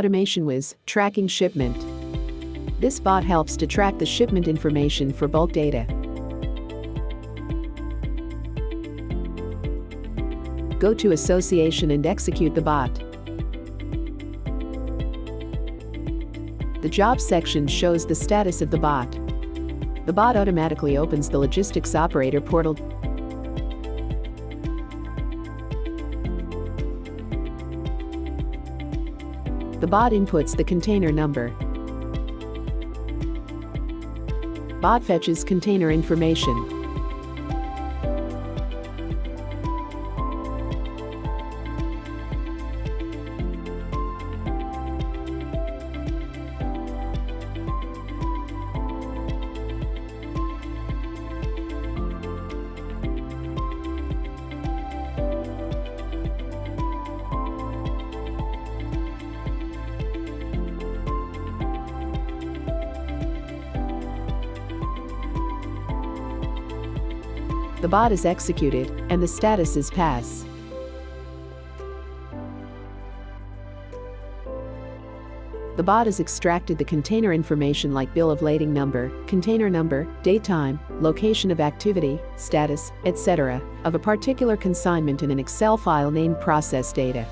AutomationWhiz, Tracking Shipment. This bot helps to track the shipment information for bulk data. Go to Association and execute the bot. The job section shows the status of the bot. The bot automatically opens the Logistics Operator Portal. The bot inputs the container number. Bot fetches container information. The bot is executed, and the status is pass. The bot has extracted the container information like bill of lading number, container number, date time, location of activity, status, etc., of a particular consignment in an Excel file named Process Data.